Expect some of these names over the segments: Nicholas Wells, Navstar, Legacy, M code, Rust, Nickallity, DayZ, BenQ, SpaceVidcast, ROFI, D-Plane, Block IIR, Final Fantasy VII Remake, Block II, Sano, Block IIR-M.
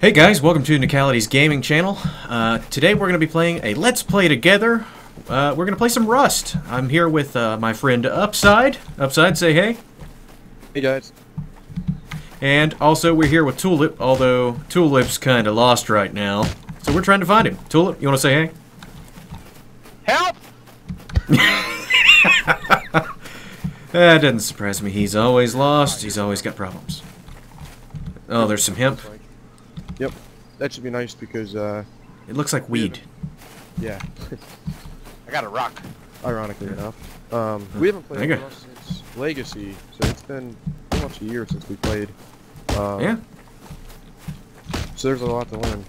Hey guys, welcome to Nickallity's gaming channel. Today we're going to be playing a Let's Play Together. We're going to play some Rust. I'm here with my friend Upside. Upside, say hey. Hey guys. And also we're here with Tulip, although Tulip's kind of lost right now. So we're trying to find him. Tulip, you want to say hey? Help! That doesn't surprise me. He's always lost. He's always got problems. Oh, there's some hemp. Yep, that should be nice because it looks like weed. Yeah. I got a rock. Ironically enough, we haven't played Rust since Legacy, so it's been pretty much a year since we played. Yeah. So there's a lot to learn.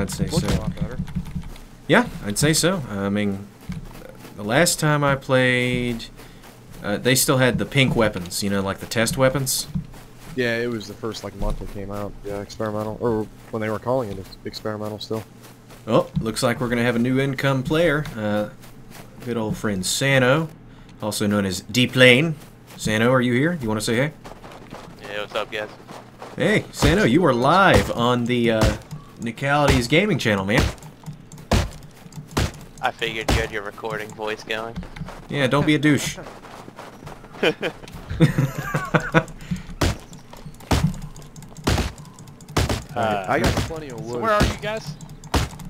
I'd say so. A lot better. Yeah, I'd say so. I mean, the last time I played, they still had the pink weapons, you know, like the test weapons. Yeah, it was the first like month it came out. Yeah, experimental, or when they were calling it experimental still. Oh, looks like we're gonna have a new income player. Good old friend Sano, also known as D-Plane. Sano, are you here? You want to say hey? Yeah, what's up, guys? Hey, Sano, you are live on the Nickallity gaming channel, man. I figured you had your recording voice going. Yeah, don't be a douche. I got plenty of wood. So where are you guys?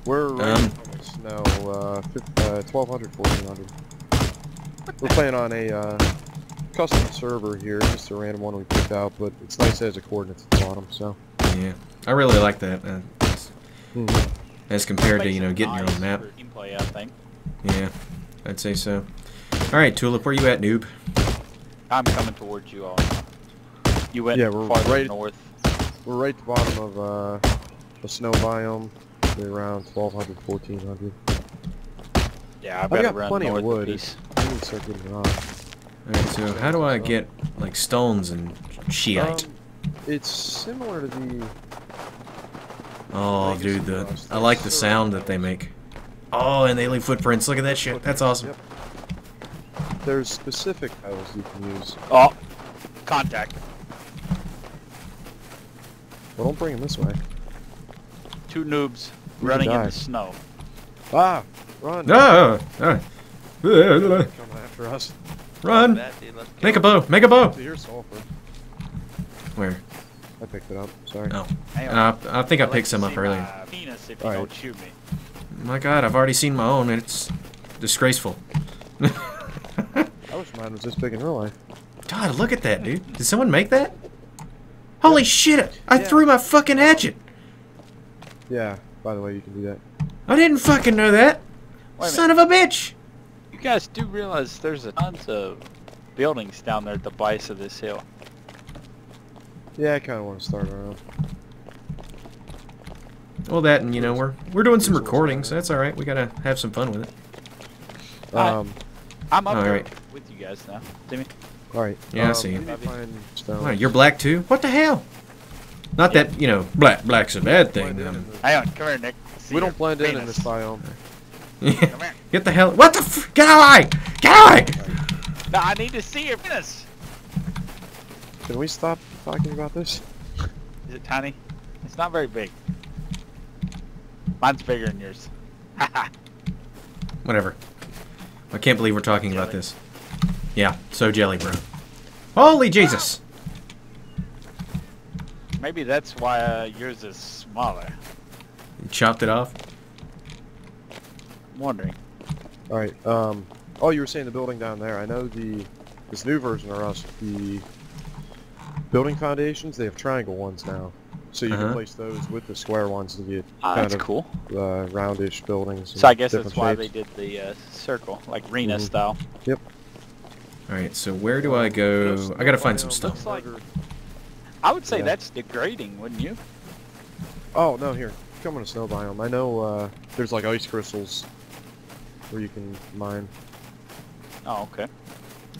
We're right on the snow, 1200, 1400. We're playing on a custom server here, just a random one we picked out, but it's nice as a coordinates at the bottom, so. Yeah, I really like that. As compared to, you know, getting your own map. Gameplay, I think. Yeah, I'd say so. Alright, Tulip, where you at, noob? I'm coming towards you all. You went farther right north. We're right at the bottom of the snow biome. We're around 1200, 1400. Yeah, I've got plenty of wood. I need to start getting it off. Alright, so how do I get, like, stones and shite? It's similar to the... Oh, dude, I like the sound that they make. Oh, and they leave footprints. Look at that shit. That's awesome. Yep. There's specific tiles you can use. Oh, contact. Well, don't bring him this way. Two noobs running in the snow. Ah! Run! No! Come after us. Run! Make a bow! Make a bow! Here's sulfur. Where? I picked it up. Sorry. Oh. I think I picked some up earlier. Penis if you don't shoot me. My God, I've already seen my own. It's disgraceful. I wish mine was this big in real life. God, look at that, dude. Did someone make that? Holy shit! I threw my fucking hatchet! Yeah, by the way, you can do that. I didn't fucking know that! Son of a bitch! You guys do realize there's a tons of buildings down there at the base of this hill. Yeah, I kinda wanna start around. Well, that and, you know, we're doing some recording, so that's alright. We gotta have some fun with it. I'm up there with you guys now. Timmy. Alright. Yeah, I see you. You're black too? What the hell? Not that, you know, black's a bad thing. Hang on, come here, Nick. We don't blend in this biome. Come here. Get the hell. What the f? Get away! Get away! No, I need to see your penis. Can we stop talking about this? Is it tiny? It's not very big. Mine's bigger than yours. Whatever. I can't believe we're talking about this. Yeah, so jelly, bro. Holy Jesus! Maybe that's why yours is smaller. You chopped it off? I'm wondering. Alright, oh, you were saying the building down there. I know this new version of Rust, the building foundations, they have triangle ones now. So you can place those with the square ones to get kind of cool. Roundish buildings. So I guess that's why they did the circle, like Rena style. Yep. Alright, so where do I go? I gotta find some stuff. Like, I would say that's degrading, wouldn't you? Oh, no, here. Come on a snow biome. I know there's like ice crystals where you can mine. Oh, okay.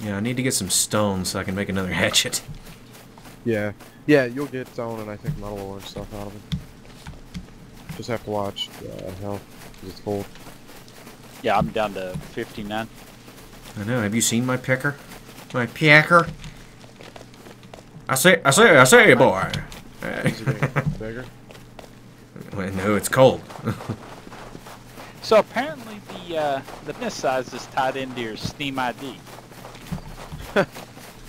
Yeah, I need to get some stone so I can make another hatchet. Yeah. Yeah, you'll get stone and I think metal or stuff out of it. Just have to watch how it's cold. Yeah, I'm down to 59. I know. Have you seen my picker? My picker? I say, boy. Is it bigger? No, it's cold. So apparently the mist size is tied into your Steam ID.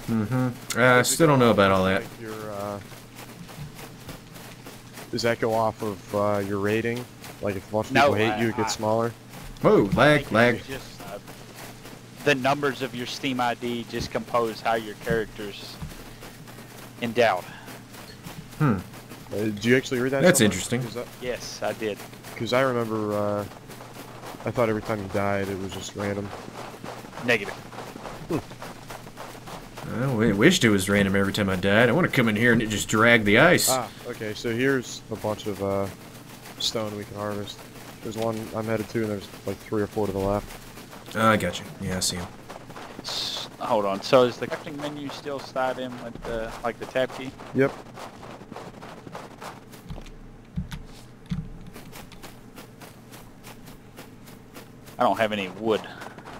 Mm-hmm. I still don't know about all that. Like your, does that go off of your rating? Like if a bunch of people hate you, it gets smaller? Whoa, lag. Just, the numbers of your Steam ID just compose how your character's endowed. Hmm. Did you actually read that? That's interesting. Yes, I did. Because I remember, I thought every time you died, it was just random. Negative. I wished it was random every time I died. I want to come in here and it just drag the ice. Ah, okay, so here's a bunch of stone we can harvest. There's one I'm headed to, and there's like 3 or 4 to the left. I got you. Yeah, I see him. Hold on, so is the crafting menu still slide in with the, like the tab key? Yep. I don't have any wood.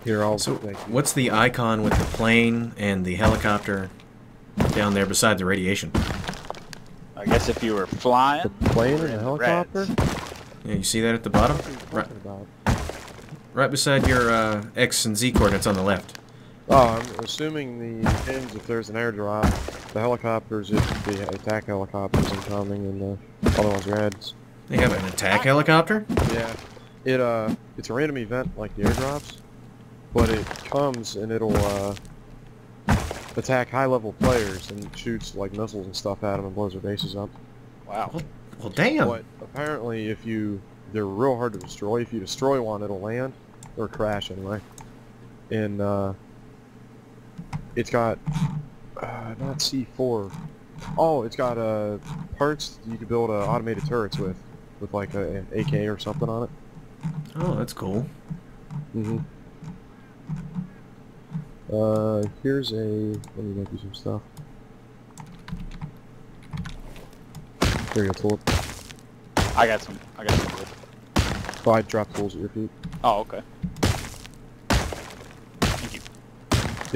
Here, so what's the icon with the plane and the helicopter down there beside the radiation? I guess if you were flying. The plane and the helicopter? Yeah, you see that at the bottom? Right, right beside your X and Z coordinates on the left. Oh, I'm assuming the pins, if there's an airdrop, the helicopters, if the attack helicopters incoming, and the other one's reds. They have an attack helicopter? Yeah. It's a random event like the airdrops. But it comes and it'll attack high-level players and shoots like missiles and stuff at them and blows their bases up. Wow. Well, damn. But apparently, if they're real hard to destroy. If you destroy one, it'll land or crash anyway. And it's got not C4. Oh, it's got parts you can build automated turrets with like an AK or something on it. Oh, that's cool. Mm-hmm. Here's a... Let me make you some stuff. There you go, tool. I got some wood. Oh, I dropped tools at your feet. Oh, okay. Thank you.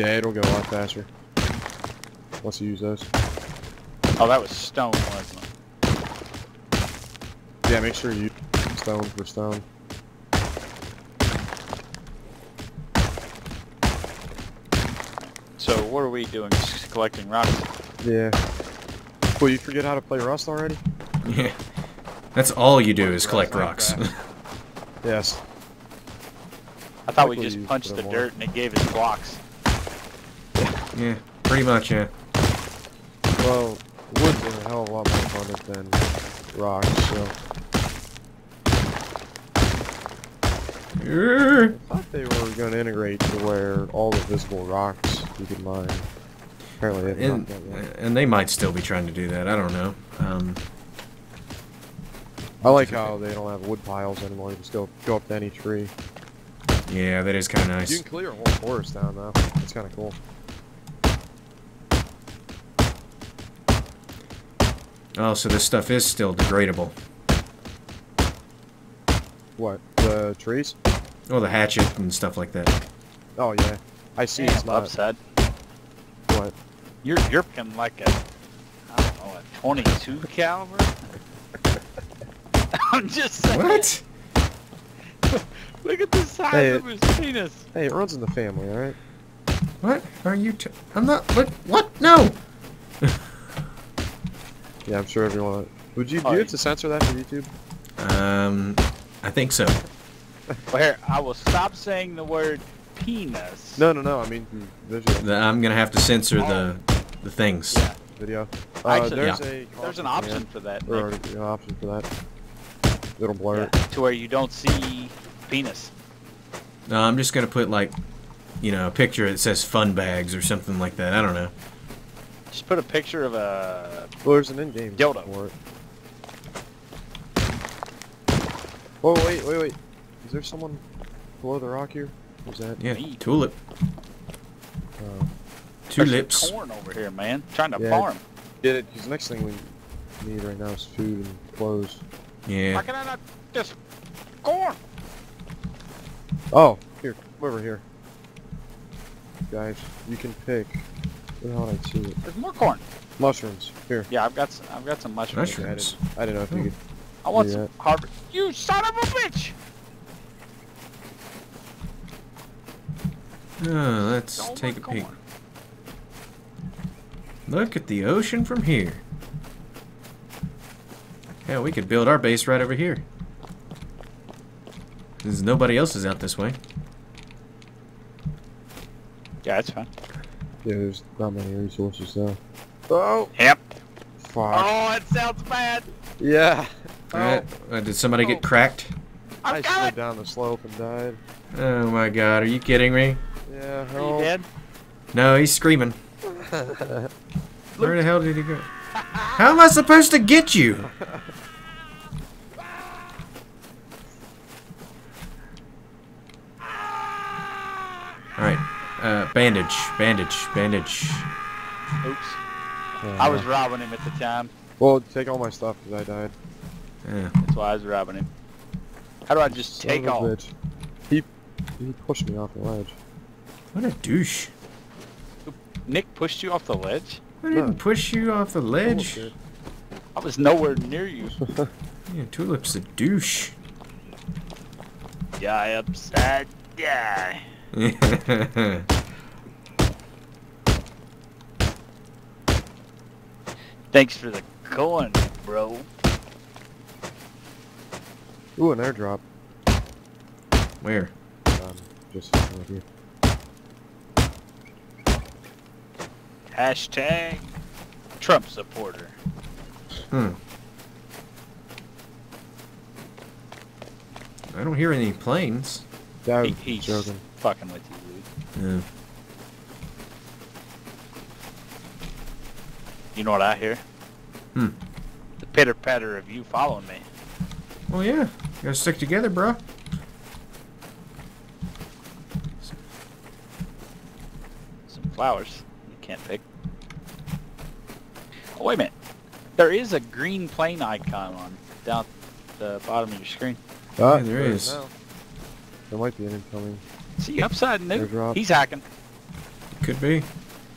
Yeah, it'll go a lot faster. Once you use those. Oh, that was stone, wasn't it? Yeah, make sure you use stone for stone. So what are we doing? Just collecting rocks? Yeah. Well, you forget how to play Rust already? Yeah. That's all you do is collect rocks. Yes. I thought we just punched the dirt and it gave us blocks. Yeah, pretty much, yeah. Well, wood's a hell of a lot more abundant than rocks, so... I thought they were going to integrate to where all the visible rocks you could mine. Apparently, they haven't done that yet. And they might still be trying to do that. I don't know. I like how they don't have wood piles anymore. You just go up to any tree. Yeah, that is kind of nice. You can clear a whole forest down though. It's kind of cool. Oh, so this stuff is still degradable. What? The trees? Oh, the hatchet and stuff like that. Oh yeah, I see. Damn, it's not upside. What? You're in like a, I don't know, a 22 caliber. I'm just saying. What? Look at the size of his penis. Hey, it runs in the family, all right? What are you? I'm not. What? No. Yeah, I'm sure everyone. Would you do it to censor that for YouTube? I think so. Well, here, I will stop saying the word penis. No, I mean visual. I'm going to have to censor the things. Yeah. Video. Actually, there's an option for that. There's an option for that. It'll blur it. To where you don't see penis. No, I'm just going to put, like, you know, a picture that says fun bags or something like that. I don't know. Just put a picture of a... Well, there's an in-game dildo for it. Oh, wait. Is there someone below the rock here? Who's that? Yeah, Tulip. Tulips. There's corn over here, man. Trying to farm. Get it, because the next thing we need right now is food and clothes. Yeah. How can I not just... corn? Oh, here. Over here. Guys, you can pick... Where the hell did I see it? There's more corn. Mushrooms. Here. Yeah, I've got some mushrooms. I didn't know if you could... I want some carbon. You son of a bitch! Let's take a peek. Look at the ocean from here. Yeah, we could build our base right over here. There's nobody else's out this way. Yeah, that's fine. Yeah, there's not many resources though. Oh! Yep. Fuck. Oh, that sounds bad! Yeah. Alright, did somebody get cracked? I slid down the slope and died. Oh my god, are you kidding me? Yeah, help. Are you dead? No, he's screaming. Where the hell did he go? How am I supposed to get you? Alright, bandage, bandage, bandage. Oops. I was robbing him at the time. Well, take all my stuff because I died. Yeah. That's why I was robbing him. How do I just take all? Bitch. He pushed me off the ledge. What a douche. Nick pushed you off the ledge? I didn't push you off the ledge. I was nowhere near you. Yeah, Tulip's a douche. Yeah, upside guy. Thanks for the coin, bro. Ooh, an airdrop. Where? Just over here. Hashtag Trump supporter. I don't hear any planes. He's joking. Fucking with you, dude. Yeah. You know what I hear? The pitter-patter of you following me. Well, yeah. You gotta stick together, bro. Some flowers you can't pick. Oh, wait a minute. There is a green plane icon on down at the bottom of your screen. Oh, yeah, there is. Well, there might be an incoming. See, upside new. He's hacking. Could be.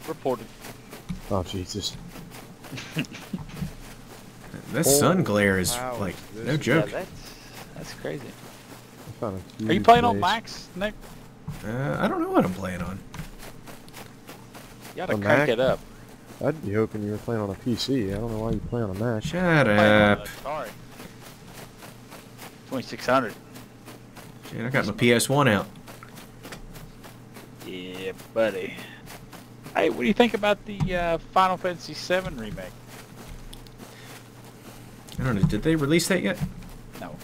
Reported. Oh, Jesus. That sun glare is like no joke. Yeah, that's crazy. Are you playing on max, Nick? I don't know what I'm playing on. You gotta crank it up. I'd be hoping you were playing on a PC. I don't know why you play on a Mac. Shut up. 2600. Shit, I got my PS1 out. Yeah, buddy. Hey, what do you think about the Final Fantasy VII Remake? I don't know, did they release that yet? No.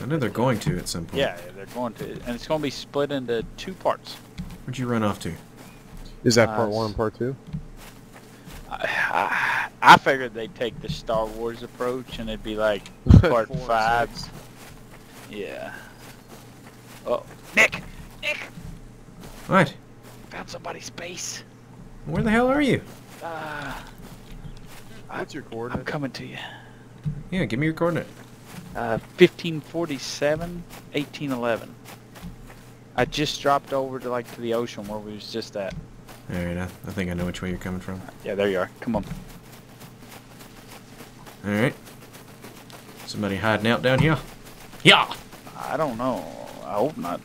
I know they're going to at some point. Yeah, they're going to. And it's going to be split into two parts. Where'd you run off to? Is that part one and part two? I figured they'd take the Star Wars approach and it'd be like part five. Yeah. Oh, Nick! Nick! What? Found somebody's base. Where the hell are you? What's your coordinate? I'm coming to you. Yeah, give me your coordinate. 1547, 1811. I just dropped over to like to the ocean where we was just at. Alright, I think I know which way you're coming from. Yeah, there you are. Come on. Alright. Somebody hiding out down here? Yeah! I don't know. I hope not.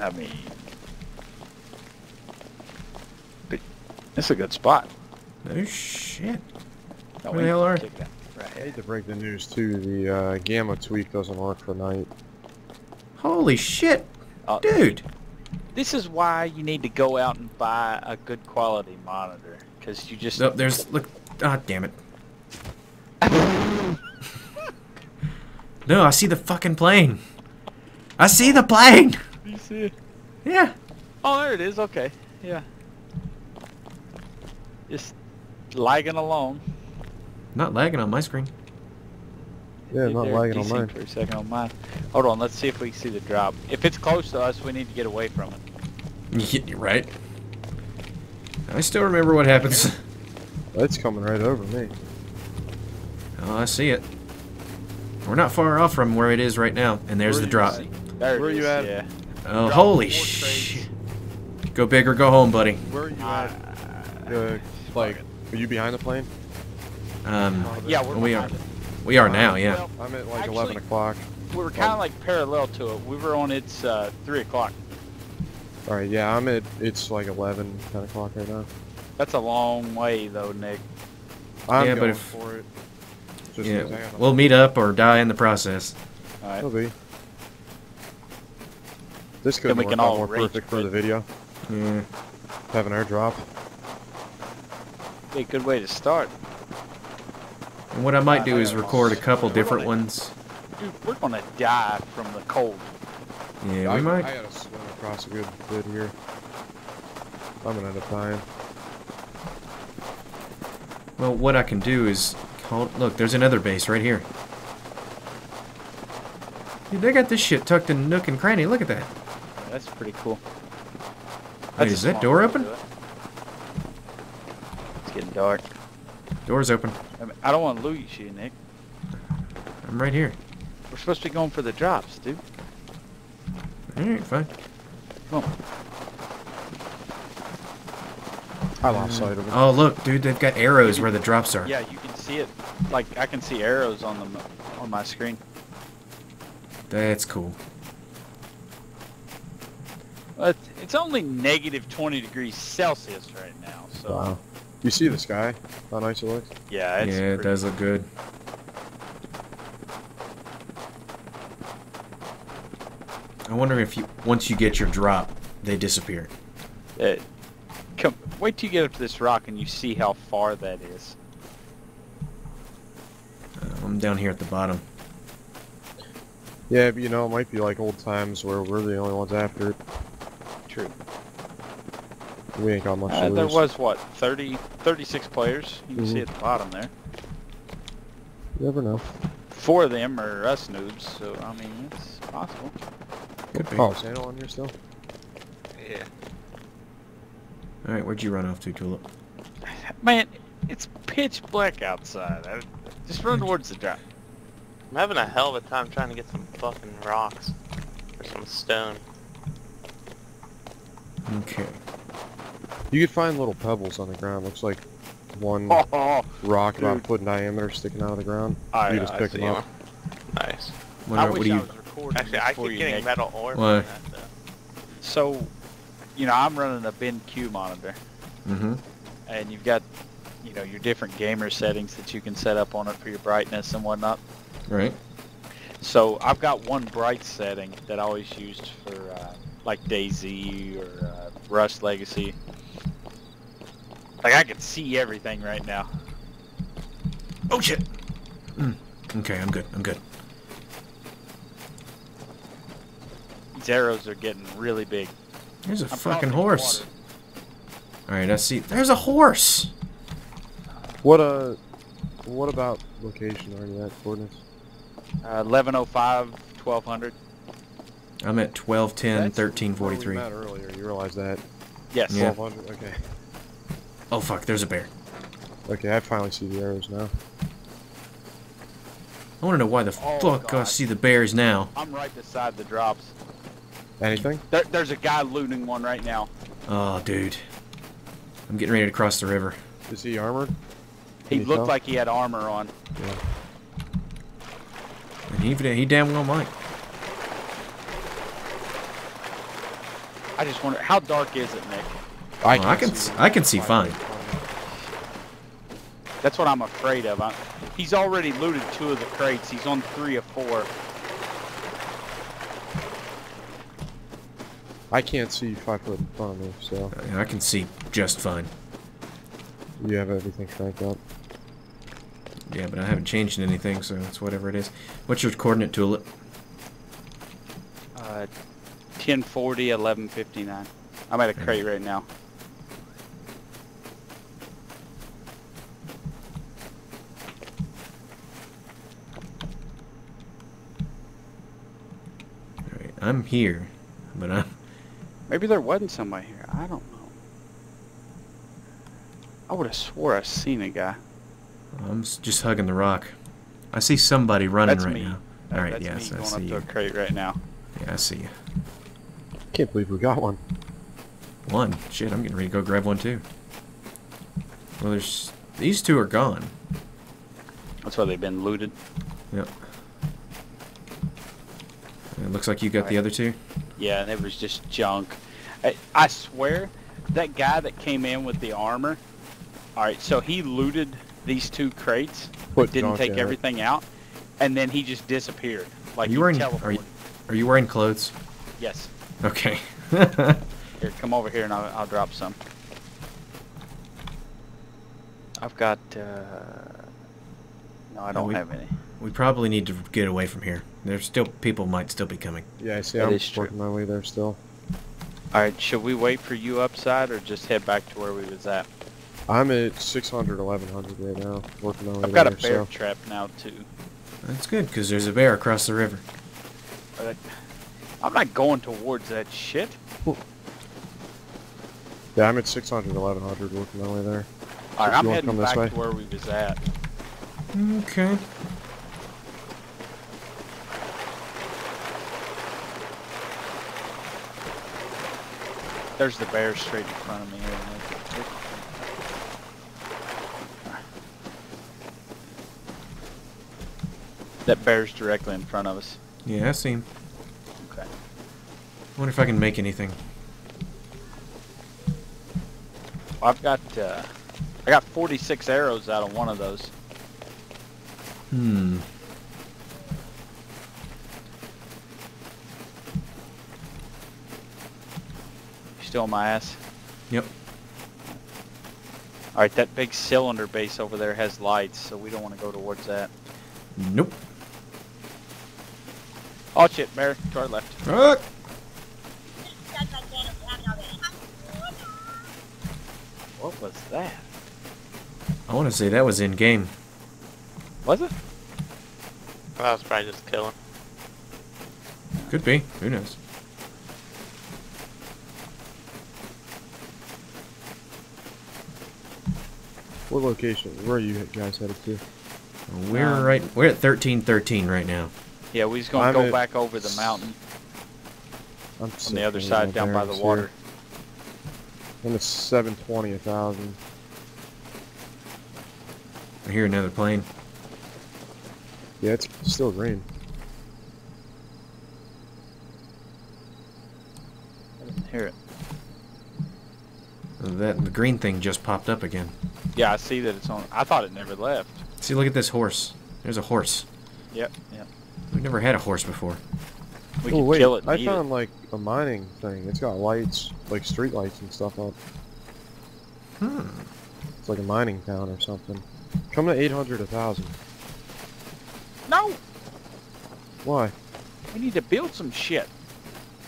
I mean... It's a good spot. No shit. No, where the hell are you? Right. I hate to break the news too, the gamma tweak doesn't work for night. Holy shit! Dude! This is why you need to go out and buy a good quality monitor. Cause you just... No, there's... Look... Ah, damn it. No, I see the fucking plane. I see the plane! You see it? Yeah. Oh, there it is. Okay. Yeah. Just lagging along. Not lagging on my screen. Yeah, dude, not lagging on mine. For a second on mine. Hold on, let's see if we can see the drop. If it's close to us, we need to get away from it. Yeah, you're right. I still remember what happens. It's coming right over me. Oh, I see it. We're not far off from where it is right now, and there's the drop. There where are you at? Yeah. Oh, holy shit. Go big or go home, buddy. Where are you at? Like, are you behind the plane? Yeah, we are now. Yeah. Well, I'm at like actually, 11 o'clock. We were kind of like parallel to it. We were on its 3 o'clock. All right. Yeah, I'm at it's like 11, 10 o'clock right now. That's a long way though, Nick. I'm yeah, going but if, for it. Just yeah, we'll meet up or die in the process. All right. We'll be. This could be more perfect for the video. Yeah. Have an airdrop. Be a good way to start. And what I might do is record a couple different ones. Dude, we're gonna die from the cold. Yeah, we might. I gotta swim across a good bit here. I'm gonna end up dying. Well, what I can do is call. Look, there's another base right here. Dude, they got this shit tucked in nook and cranny. Look at that. Yeah, that's pretty cool. Wait, is that door open? It's getting dark. Door's open. I don't want to lose you, Nick. I'm right here. We're supposed to be going for the drops, dude. Alright, fine. Come on. I lost sight of it. Oh, look, dude, they've got arrows where the drops are. Yeah, you can see it. Like, I can see arrows on them on my screen. That's cool. It's only -20 degrees Celsius right now, so... Wow. You see the sky? How nice it looks? Yeah, it's it does look good. I wonder if once you get your drop, they disappear. Wait till you get up to this rock and you see how far that is. I'm down here at the bottom. Yeah, but you know, it might be like old times where we're the only ones after it. True. We ain't got much to lose. There was, what, 36 players? You can see at the bottom there. You never know. 4 of them are us noobs, so, I mean, it's possible. Could be. Oh, Sano on here still? Yeah. Alright, where'd you run off to, Tulip? Man, it's pitch black outside. Just run towards the drop. I'm having a hell of a time trying to get some fucking rocks. Or some stone. Okay. You could find little pebbles on the ground. Looks like one rock about a foot in diameter sticking out of the ground. You just pick them up. Nice. What do you... Actually, I keep getting metal ore from that, though. So, you know, I'm running a BenQ monitor. Mm-hmm. And you've got, you know, your different gamer settings that you can set up on it for your brightness and whatnot. Right. So I've got one bright setting that I always used for like DayZ or Rust Legacy. Like I can see everything right now. Oh shit! Okay, I'm good. I'm good. These arrows are getting really big. There's a fucking horse. All right, I see. There's a horse. What about location? Are you at coordinates? 1105, 1200. I'm at 1210, 1343. You met earlier. You realize that? Yes. Yeah. 1200. Okay. Oh fuck! There's a bear. Okay, I finally see the arrows now. I want to know why the fuck I see the bears now. I'm right beside the drops. Anything? There's a guy looting one right now. Oh, dude. I'm getting ready to cross the river. Is he armored? He looked like he had armor on. Yeah. And he damn well might. I just wonder how dark is it, Nick? I can see fine. That's what I'm afraid of. He's already looted 2 of the crates. He's on 3 of 4. I can't see 5 foot in front of me, so. I can see just fine. You have everything cranked up. Yeah, but I haven't changed anything, so it's whatever it is. What's your coordinate, Tulip? 1040, 1159. I'm at a crate right now. Alright, I'm here, but I'm... Maybe there wasn't somebody here. I don't know. I would have swore I seen a guy. I'm just hugging the rock. I see somebody running right now. All right, yes, I see you. Going up to a crate right now. Yeah, I see you. Can't believe we got one. One? Shit, I'm getting ready to go grab one too. Well, these 2 are gone. That's why they've been looted. Yep. It looks like you got the other two. Yeah, and it was just junk. I swear, that guy that came in with the armor, alright, so he looted these two crates, but didn't take everything out, and then he just disappeared. Like, he teleported. Are you wearing clothes? Yes. Okay. Here, come over here and I'll drop some. I've got, no, I don't have any. We probably need to get away from here. There's still, people might still be coming. Yeah, I see. I'm working my way there still. Alright, should we wait for you upside or just head back to where we was at? I'm at 600, 1100 right now. Working my way I've got a bear trap now, too. That's good, because there's a bear across the river. I'm not going towards that shit. Yeah, I'm at 600, 1100, working my way there. Alright, I'm heading back to where we was at. Okay. There's the bear straight in front of me here. That bear's directly in front of us. Yeah, I see him. Okay. I wonder if I can make anything. I've got, I got 46 arrows out of one of those. Hmm. Still on my ass. Yep. Alright, that big cylinder base over there has lights, so we don't want to go towards that. Nope. Oh shit, bear, to our left. What was that? I want to say that was in game. Was it? Well, I was probably just killing. Could be. Who knows? What location? Where are you guys headed to? We're at 1313 right now. Yeah, we're just gonna go back over the mountain. I'm on the other side, down by the water. And it's 720, 1000. I hear another plane. Yeah, it's still green. I didn't hear it. That the green thing just popped up again. Yeah, I see that it's on. I thought it never left. See, look at this horse. There's a horse. Yep, yep. We've never had a horse before. We can kill it. I found like a mining thing. It's got lights, like street lights and stuff up. Hmm. It's like a mining town or something. Come to 800, 1000. No. Why? We need to build some shit.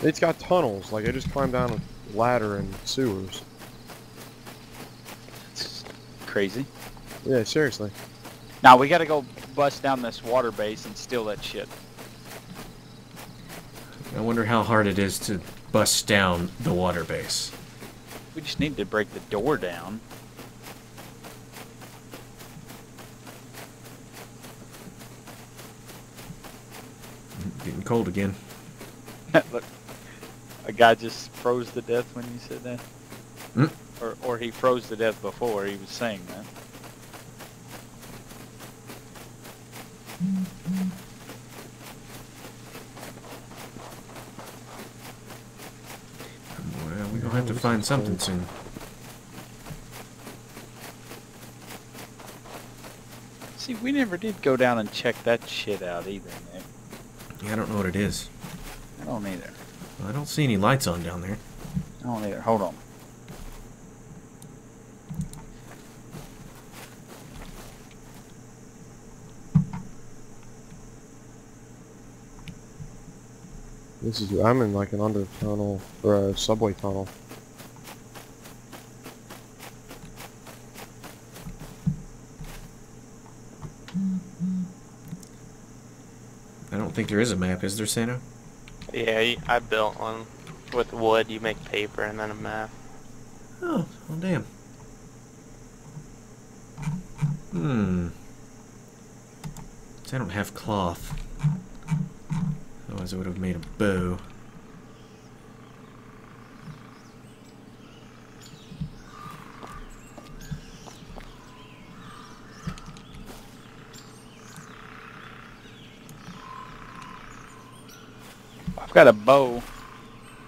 It's got tunnels. Like I just climbed down a ladder and sewers. Crazy. Yeah, seriously. Now we gotta go bust down this water base and steal that shit. I wonder how hard it is to bust down the water base. We just need to break the door down. Getting cold again. Look, a guy just froze to death when you said that. Mm. Or he froze to death before he was saying that. Well, we're gonna have to find something soon. See, we never did go down and check that shit out either, man. Yeah, I don't know what it is. I don't either. Well, I don't see any lights on down there. I don't either. Hold on. This is, I'm in like an under tunnel, or a subway tunnel. I don't think there is a map, is there, Sano? Yeah, I built one. With wood, you make paper and then a map. Oh, well damn. Hmm. So I don't have cloth. Otherwise I would have made a bow. I've got a bow,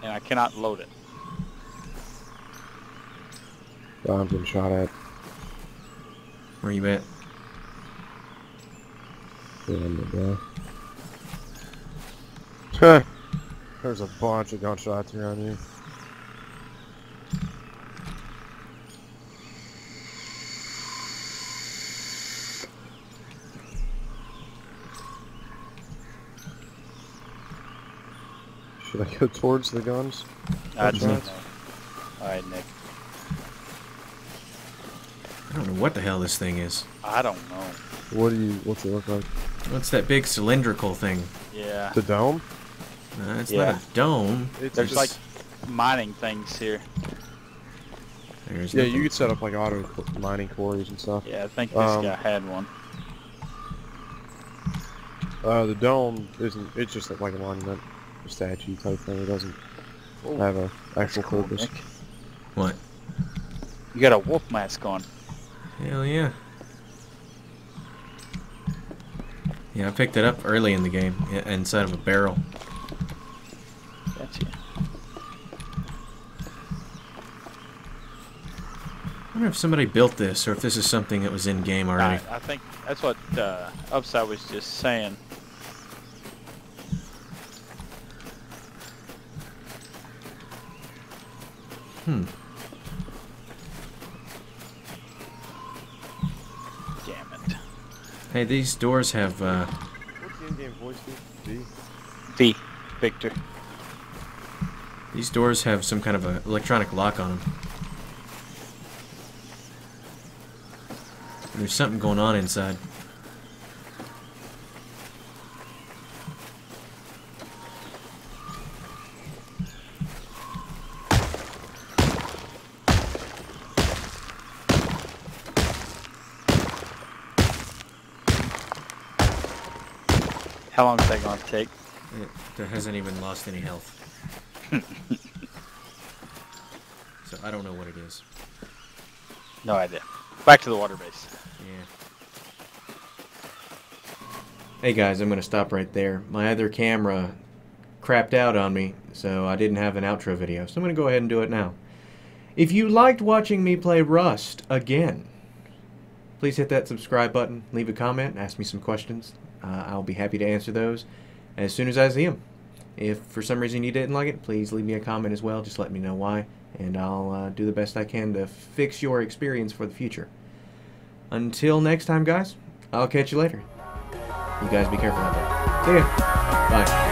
and I cannot load it. I'm getting shot at. Where you at? Huh. There's a bunch of gunshots around you. Should I go towards the guns? Alright, Nick. I don't know what the hell this thing is. I don't know. What's it look like? What's that big cylindrical thing? Yeah. The dome? No, it's not a dome. There's like mining things here. There's nothing. You could set up like auto mining quarries and stuff. Yeah, I think this guy had one. The dome isn't. It's just like a monument, a statue type thing. It doesn't have an actual purpose. Nick. What? You got a wolf mask on. Hell yeah. Yeah, I picked it up early in the game, inside of a barrel. Gotcha. I wonder if somebody built this, or if this is something that was in-game already. I think that's what Upside was just saying. Hmm. Hey, these doors have, what's the in-game voice do? V. Victor. These doors have some kind of an electronic lock on them. And there's something going on inside. How long is that going to take? It hasn't even lost any health. So I don't know what it is. No idea. Back to the water base. Yeah. Hey guys, I'm going to stop right there. My other camera crapped out on me, so I didn't have an outro video. So I'm going to go ahead and do it now. If you liked watching me play Rust again, please hit that subscribe button, leave a comment, ask me some questions. I'll be happy to answer those as soon as I see them. If for some reason you didn't like it, please leave me a comment as well. Just let me know why, and I'll do the best I can to fix your experience for the future. Until next time, guys, I'll catch you later. You guys be careful out there. See ya. Bye.